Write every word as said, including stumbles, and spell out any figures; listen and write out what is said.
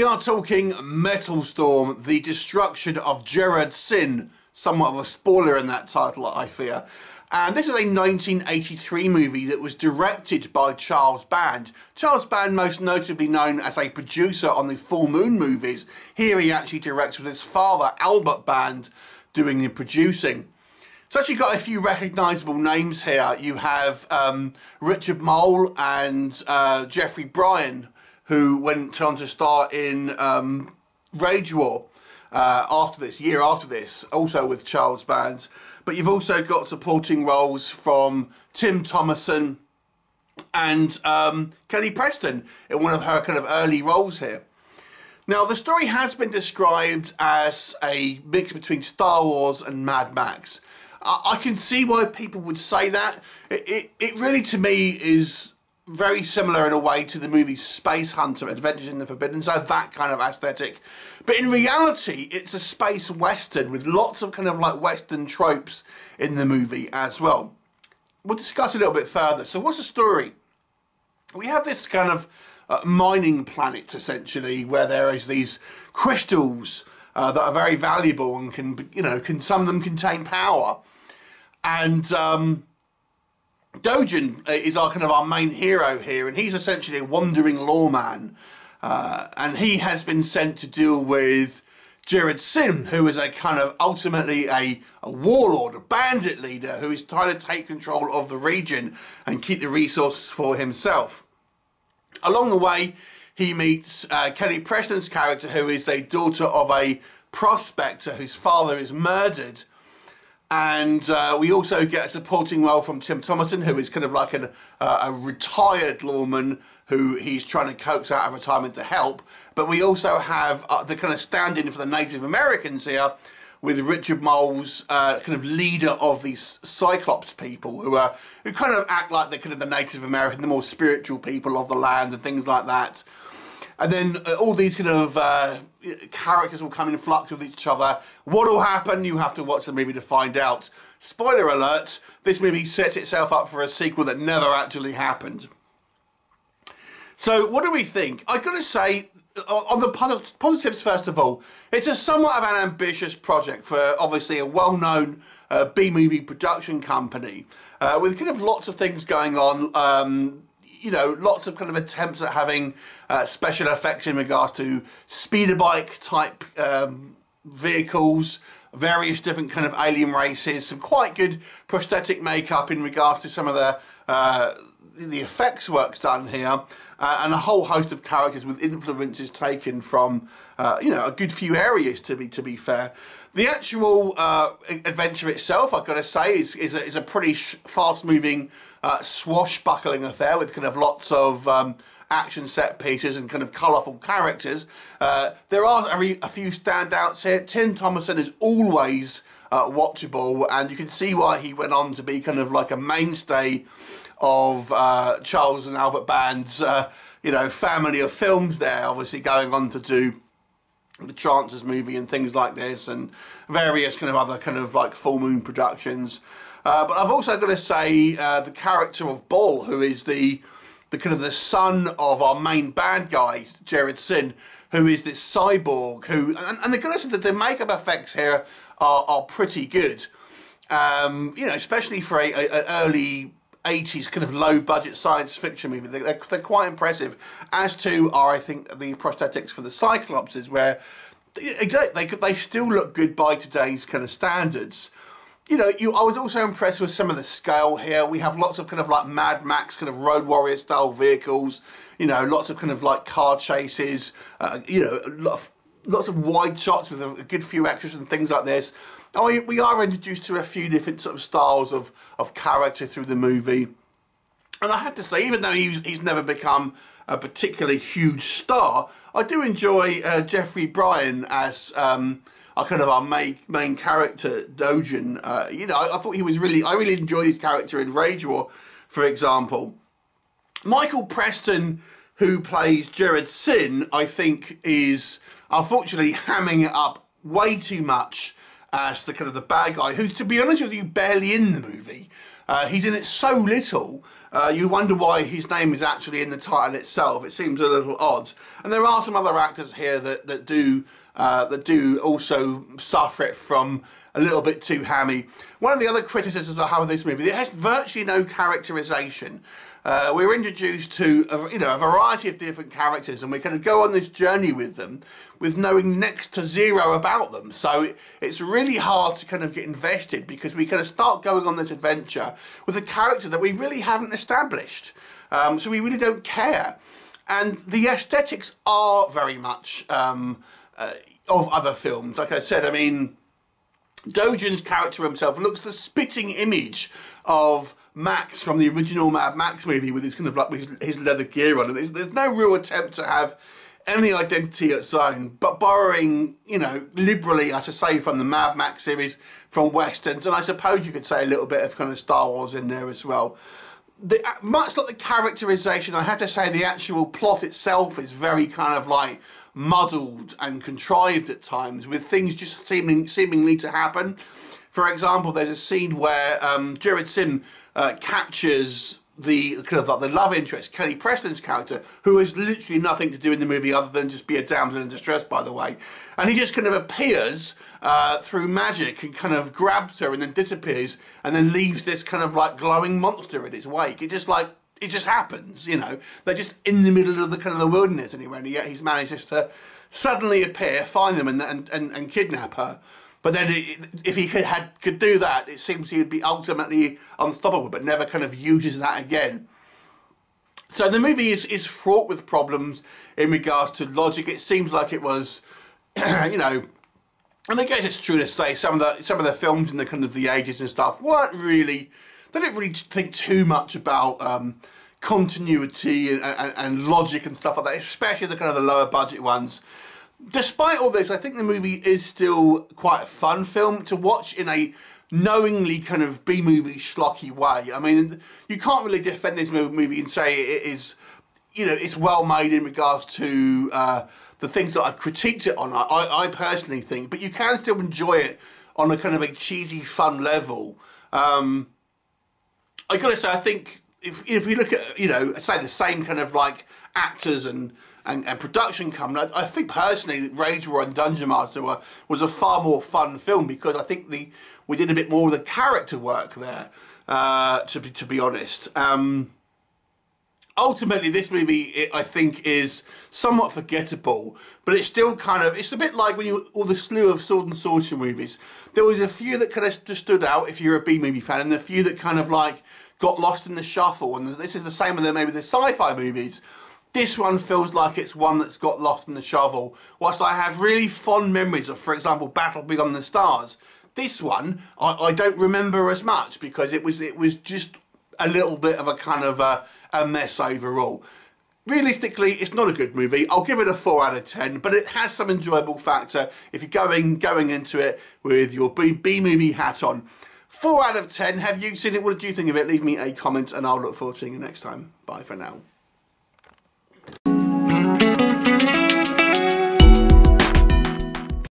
We are talking Metal Storm, The Destruction of Jared-Syn, somewhat of a spoiler in that title, I fear. And this is a nineteen eighty-three movie that was directed by Charles Band. Charles Band, most notably known as a producer on the Full Moon movies. Here he actually directs with his father, Albert Band, doing the producing. So actually got a few recognisable names here. You have um, Richard Moll and uh, Jeffrey Bryan, who went on to star in um, Ragewar uh, after this, year after this, also with Charles Band. But you've also got supporting roles from Tim Thomerson and um, Kelly Preston in one of her kind of early roles here. Now, the story has been described as a mix between Star Wars and Mad Max. I, I can see why people would say that. It, it, it really, to me, is very similar in a way to the movie Space Hunter, Adventures in the Forbidden Zone, that kind of aesthetic. But in reality, it's a space western with lots of kind of like western tropes in the movie as well. We'll discuss a little bit further. So what's the story? We have this kind of uh, mining planet, essentially, where there is these crystals uh, that are very valuable and can, you know, can some of them contain power. And um, Dogen is our kind of our main hero here, and he's essentially a wandering lawman, uh, and he has been sent to deal with Jared-Syn, who is a kind of ultimately a, a warlord, a bandit leader who is trying to take control of the region and keep the resources for himself. Along the way, he meets uh, Kelly Preston's character, who is the daughter of a prospector whose father is murdered. And uh, we also get a supporting role from Tim Thomerson, who is kind of like an, uh, a retired lawman who he's trying to coax out of retirement to help. But we also have uh, the kind of stand-in for the Native Americans here with Richard Moll's uh, kind of leader of these Cyclops people who are who kind of act like they're kind of the Native American, the more spiritual people of the land and things like that. And then uh, all these kind of uh, characters will come in flux with each other. What will happen? You have to watch the movie to find out. Spoiler alert, this movie sets itself up for a sequel that never actually happened. So what do we think? I've got to say, on the positives first of all, it's a somewhat of an ambitious project for obviously a well-known uh, B-movie production company uh, with kind of lots of things going on. Um, You know, lots of kind of attempts at having uh, special effects in regards to speeder bike type um, vehicles, various different kind of alien races, some quite good prosthetic makeup in regards to some of the uh, the effects works done here, uh, and a whole host of characters with influences taken from uh, you know a good few areas. To be to be fair, the actual uh, adventure itself, I've got to say, is is a, is a pretty sh fast moving. Uh, swashbuckling affair with kind of lots of um, action set pieces and kind of colourful characters. Uh, there are a, a few standouts here. Tim Thomerson is always uh, watchable, and you can see why he went on to be kind of like a mainstay of uh, Charles and Albert Band's uh, you know family of films there, obviously going on to do the Chances movie and things like this and various kind of other kind of like Full Moon productions. Uh, but I've also got to say uh, the character of Baal, who is the, the kind of the son of our main bad guy, Jared-Syn, who is this cyborg who, and, and the goodness of the, the makeup effects here are, are pretty good. Um, you know, especially for a, a, an early eighties kind of low budget science fiction movie. They're, they're, they're quite impressive, as to are, I think, the prosthetics for the Cyclopses, where they, they still look good by today's kind of standards. You know, you, I was also impressed with some of the scale here. We have lots of kind of like Mad Max, kind of Road Warrior style vehicles. You know, lots of kind of like car chases. Uh, you know, lot of, lots of wide shots with a, a good few extras and things like this. And we, we are introduced to a few different sort of styles of, of character through the movie. And I have to say, even though he's, he's never become a particularly huge star, I do enjoy uh, Jeffrey Bryan as... Um, kind of our main, main character, Dogen. Uh, you know, I, I thought he was really, I really enjoyed his character in Ragewar, for example. Michael Preston, who plays Jared-Syn, I think is unfortunately hamming it up way too much as the kind of the bad guy, who, to be honest with you, barely in the movie. Uh, he's in it so little, uh, you wonder why his name is actually in the title itself. It seems a little odd. And there are some other actors here that, that do uh, that do also suffer it from a little bit too hammy. One of the other criticisms I have of this movie, it has virtually no characterization. Uh, we're introduced to a, you know, a variety of different characters, and we kind of go on this journey with them with knowing next to zero about them. So it, it's really hard to kind of get invested, because we kind of start going on this adventure with a character that we really haven't established. Um, so we really don't care. And the aesthetics are very much um, uh, of other films. Like I said, I mean, Dogen's character himself looks the spitting image of Max from the original Mad Max movie, with his kind of like his, his leather gear on, and there's, there's no real attempt to have any identity of its own, but borrowing, you know, liberally, I should say, from the Mad Max series, from westerns, and I suppose you could say a little bit of kind of Star Wars in there as well. The, much like the characterization, I have to say the actual plot itself is very kind of like muddled and contrived at times, with things just seeming seemingly to happen. For example, there's a scene where um, Jared-Syn uh, captures the kind of like the love interest, Kelly Preston's character, who has literally nothing to do in the movie other than just be a damsel in distress, by the way. And he just kind of appears uh, through magic and kind of grabs her and then disappears and then leaves this kind of like glowing monster in his wake. It just like, it just happens, you know. They're just in the middle of the kind of the wilderness anywhere, and yet he's managed just to suddenly appear, find them, and, and, and, and kidnap her. But then it, if he could, had, could do that, it seems he would be ultimately unstoppable, but never kind of uses that again. So the movie is, is fraught with problems in regards to logic. It seems like it was, you know, and I guess it's true to say some of the, some of the films in the kind of the eighties and stuff weren't really, they didn't really think too much about um, continuity and, and, and logic and stuff like that, especially the kind of the lower budget ones. Despite all this, I think the movie is still quite a fun film to watch in a knowingly kind of B-movie schlocky way. I mean, you can't really defend this movie and say it is, you know, it's well made in regards to uh, the things that I've critiqued it on, I, I personally think. But you can still enjoy it on a kind of a cheesy, fun level. Um, I gotta say, I think if, if we look at, you know, say the same kind of like actors and And, and production company, I, I think personally Ragewar and Dungeon Master were, was a far more fun film, because I think the we did a bit more of the character work there, uh, to be to be honest. Um, ultimately this movie, it, I think, is somewhat forgettable, but it's still kind of, it's a bit like when you all the slew of sword and sorcery movies. There was a few that kind of just stood out if you're a B-movie fan, and a few that kind of like got lost in the shuffle, and this is the same with maybe the sci-fi movies. This one feels like it's one that's got lost in the shovel. Whilst I have really fond memories of, for example, Battle Beyond the Stars, this one I, I don't remember as much, because it was it was just a little bit of a kind of a, a mess overall. Realistically, it's not a good movie. I'll give it a four out of ten, but it has some enjoyable factor if you're going, going into it with your B-movie hat on. four out of ten, have you seen it? What did you think of it? Leave me a comment, and I'll look forward to seeing you next time. Bye for now.